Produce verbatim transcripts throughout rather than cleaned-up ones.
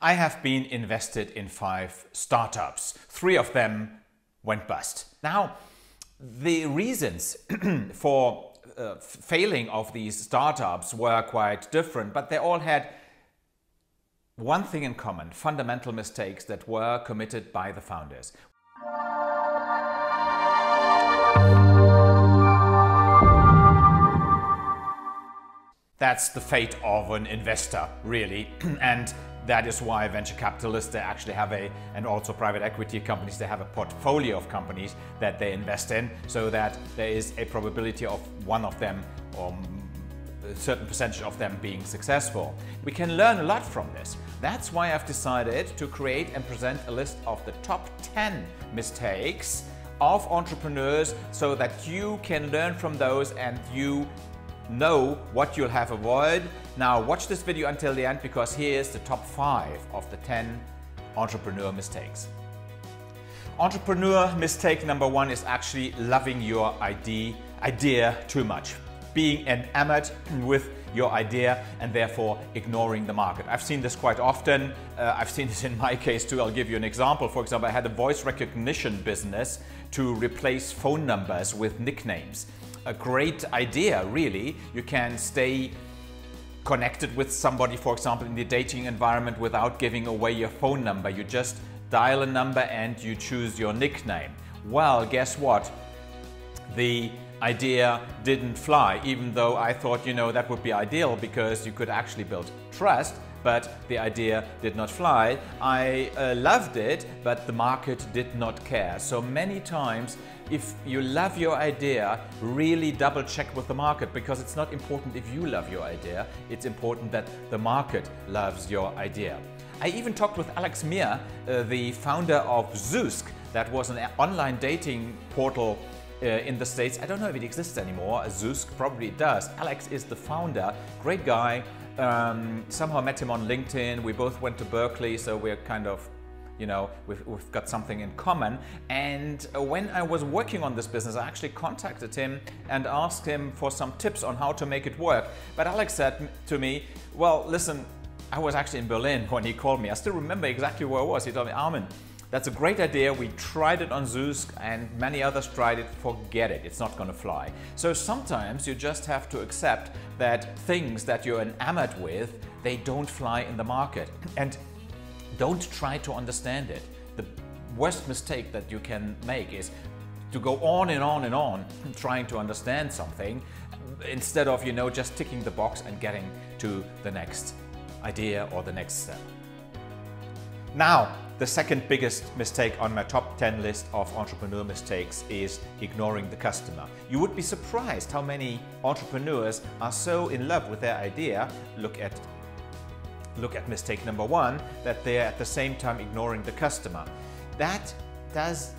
I have been invested in five startups. Three of them went bust. Now, the reasons for uh, failing of these startups were quite different, but they all had one thing in common: fundamental mistakes that were committed by the founders. That's the fate of an investor, really, and that is why venture capitalists, they actually have a, and also private equity companies, they have a portfolio of companies that they invest in, so that there is a probability of one of them, or a certain percentage of them, being successful. We can learn a lot from this. That's why I've decided to create and present a list of the top ten mistakes of entrepreneurs, so that you can learn from those and you know what you'll have avoided. Now watch this video until the end, because here's the top five of the ten entrepreneur mistakes. Entrepreneur mistake number one is actually loving your idea too much, being enamored with your idea and therefore ignoring the market. I've seen this quite often. Uh, I've seen this in my case too. I'll give you an example. For example, I had a voice recognition business to replace phone numbers with nicknames. A great idea, really. You can stay connected with somebody, for example, in the dating environment, without giving away your phone number. You just dial a number and you choose your nickname. Well, guess what? The idea didn't fly, even though I thought, you know, that would be ideal because you could actually build trust, but the idea did not fly. I uh, loved it, but the market did not care. So many times, if you love your idea, really double check with the market, because it's not important if you love your idea, it's important that the market loves your idea. I even talked with Alex Mier, uh, the founder of Zoosk. That was an online dating portal Uh, in the States. I don't know if it exists anymore. Zoosk probably does. Alex is the founder, great guy. Um, somehow met him on LinkedIn. We both went to Berkeley, so we're kind of, you know, we've, we've got something in common. And when I was working on this business, I actually contacted him and asked him for some tips on how to make it work. But Alex said to me, well, listen, I was actually in Berlin when he called me. I still remember exactly where I was. He told me, Armin, that's a great idea, we tried it on Zoosk and many others tried it, forget it, it's not gonna fly. So sometimes you just have to accept that things that you're enamored with, they don't fly in the market, and don't try to understand it. The worst mistake that you can make is to go on and on and on trying to understand something, instead of, you know, just ticking the box and getting to the next idea or the next step. Now, the second biggest mistake on my top ten list of entrepreneur mistakes is ignoring the customer. You would be surprised how many entrepreneurs are so in love with their idea, look at, look at mistake number one, that they're at the same time ignoring the customer. That does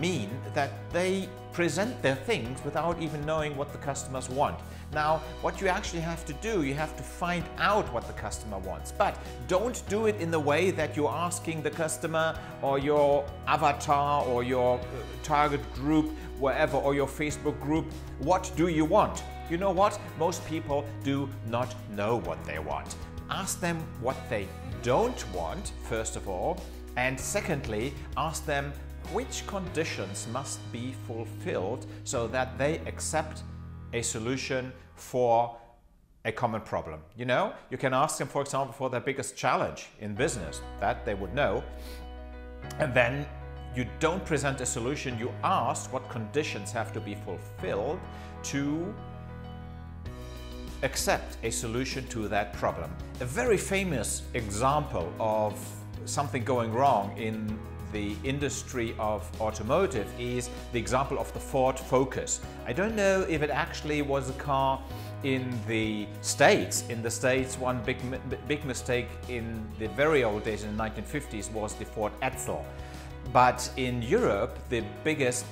mean that they present their things without even knowing what the customers want. Now, what you actually have to do, you have to find out what the customer wants, but don't do it in the way that you're asking the customer or your avatar or your target group, wherever, or your Facebook group, what do you want? You know what? Most people do not know what they want. Ask them what they don't want, first of all, and secondly, ask them which conditions must be fulfilled so that they accept a solution for a common problem. You know, you can ask them, for example, for their biggest challenge in business, that they would know, and then you don't present a solution, you ask what conditions have to be fulfilled to accept a solution to that problem. A very famous example of something going wrong in the industry of automotive is the example of the Ford Focus. I don't know if it actually was a car in the States. In the States, one big, big mistake in the very old days, in the nineteen fifties, was the Ford Edsel. But in Europe, the biggest,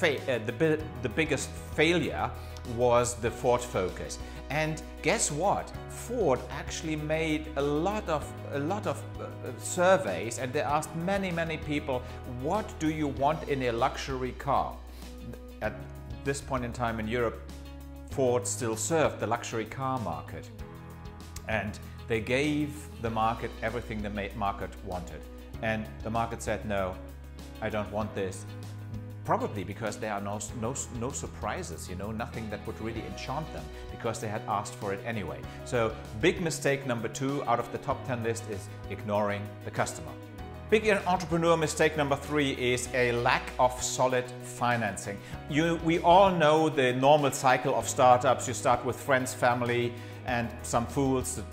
fa uh, the, the biggest failure was the Ford Focus. And guess what? Ford actually made a lot of a lot of uh, surveys, and they asked many many people, what do you want in a luxury car? At this point in time in Europe, Ford still served the luxury car market, and They gave the market everything the market wanted. And the market said, no, I don't want this. Probably because there are no, no, no surprises, you know, nothing that would really enchant them because they had asked for it anyway. So big mistake number two out of the top ten list is ignoring the customer. Big entrepreneur mistake number three is a lack of solid financing. You, we all know the normal cycle of startups. You start with friends, family, and some fools, the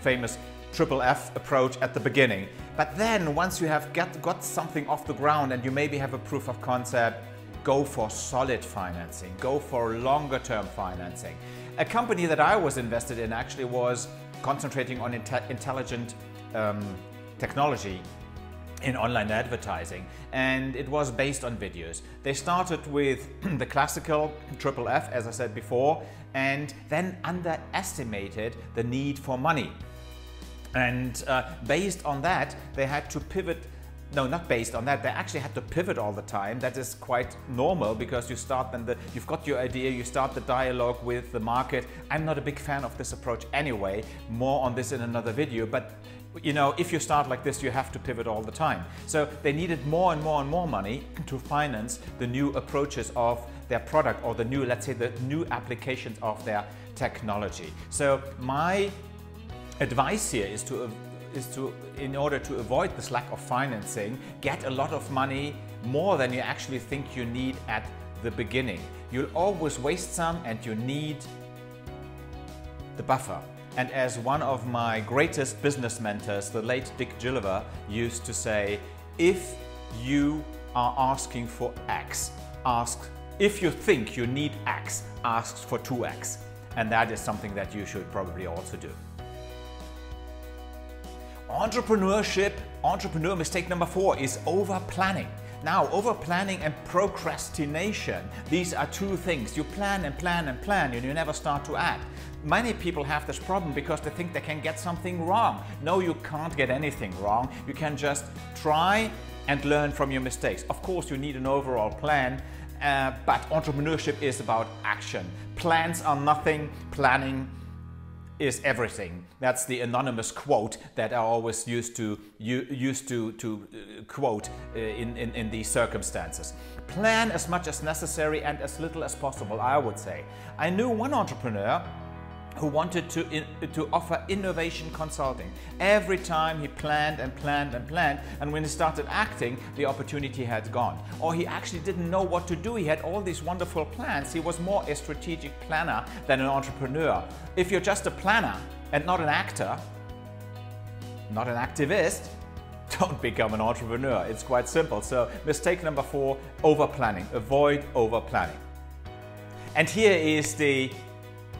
famous triple F approach at the beginning. But then once you have got, got something off the ground and you maybe have a proof of concept, go for solid financing, go for longer term financing. A company that I was invested in actually was concentrating on inte intelligent um, technology in online advertising, and it was based on videos. They started with the classical triple F, as I said before, and then underestimated the need for money. And uh, based on that, they had to pivot. No, not based on that. They actually had to pivot all the time. That is quite normal because you start and the, you've got your idea, you start the dialogue with the market. I'm not a big fan of this approach anyway. More on this in another video. But you know, if you start like this, you have to pivot all the time. So they needed more and more and more money to finance the new approaches of their product or the new, let's say, the new applications of their technology. So my advice here is to, is to, in order to avoid this lack of financing, get a lot of money, more than you actually think you need at the beginning. You'll always waste some and you need the buffer. And as one of my greatest business mentors, the late Dick Gilliver, used to say, if you are asking for X, ask, if you think you need X, ask for two X. And that is something that you should probably also do. Entrepreneurship, entrepreneur mistake number four is over-planning. Now, over-planning and procrastination, these are two things. You plan and plan and plan and you never start to act. Many people have this problem because they think they can get something wrong. No, you can't get anything wrong. You can just try and learn from your mistakes. Of course, you need an overall plan, uh, but entrepreneurship is about action. Plans are nothing, planning is everything. That's the anonymous quote that I always used to you, used to to uh, quote uh, in, in in these circumstances. Plan as much as necessary and as little as possible, I would say. I knew one entrepreneur who wanted to in, to offer innovation consulting. Every time he planned and planned and planned, and when he started acting, the opportunity had gone. Or he actually didn't know what to do. He had all these wonderful plans. He was more a strategic planner than an entrepreneur. If you're just a planner and not an actor, not an activist, don't become an entrepreneur. It's quite simple. So mistake number four, over-planning. Avoid over-planning. And here is the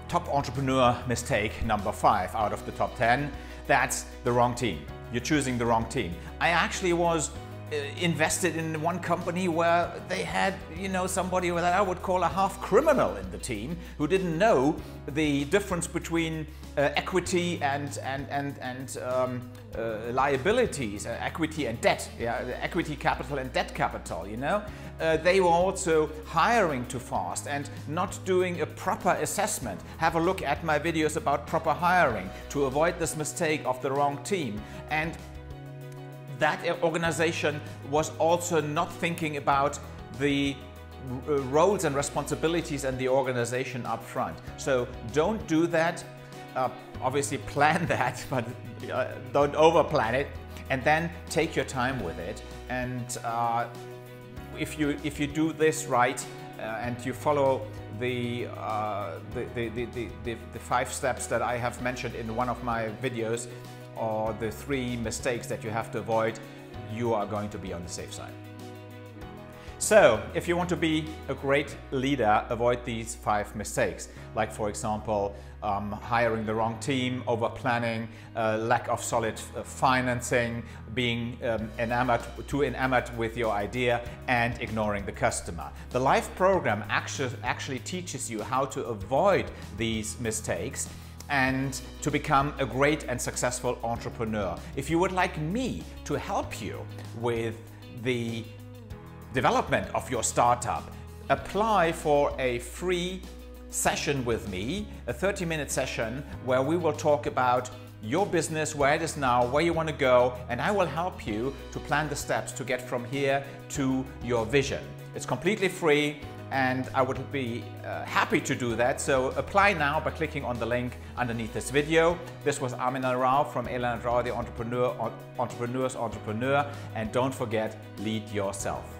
top entrepreneur mistake number five out of the top ten. That's the wrong team. You're choosing the wrong team. I actually was uh, invested in one company where they had, you know, somebody that I would call a half criminal in the team who didn't know the difference between uh, equity and and and and um, uh, liabilities, uh, equity and debt, yeah, equity capital and debt capital. You know. Uh, they were also hiring too fast and not doing a proper assessment. Have a look at my videos about proper hiring to avoid this mistake of the wrong team. And that organization was also not thinking about the roles and responsibilities and the organization up front. So don't do that. Uh, obviously plan that, but uh, don't overplan it. And then take your time with it. And uh, If you if you do this right uh, and you follow the, uh, the, the, the, the the five steps that I have mentioned in one of my videos, or the three mistakes that you have to avoid, you are going to be on the safe side. So if you want to be a great leader, avoid these five mistakes. Like for example, um, hiring the wrong team, over planning, uh, lack of solid uh, financing, being um, enamored, too enamored with your idea, and ignoring the customer. The LIFE program actually, actually teaches you how to avoid these mistakes and to become a great and successful entrepreneur. If you would like me to help you with the development of your startup, apply for a free session with me, a thirty minute session where we will talk about your business, where it is now, where you want to go, and I will help you to plan the steps to get from here to your vision. It's completely free and I would be uh, happy to do that, so apply now by clicking on the link underneath this video. This was Armin Rau from Aleonard Rau, the entrepreneur, entrepreneur's entrepreneur, and don't forget, lead yourself.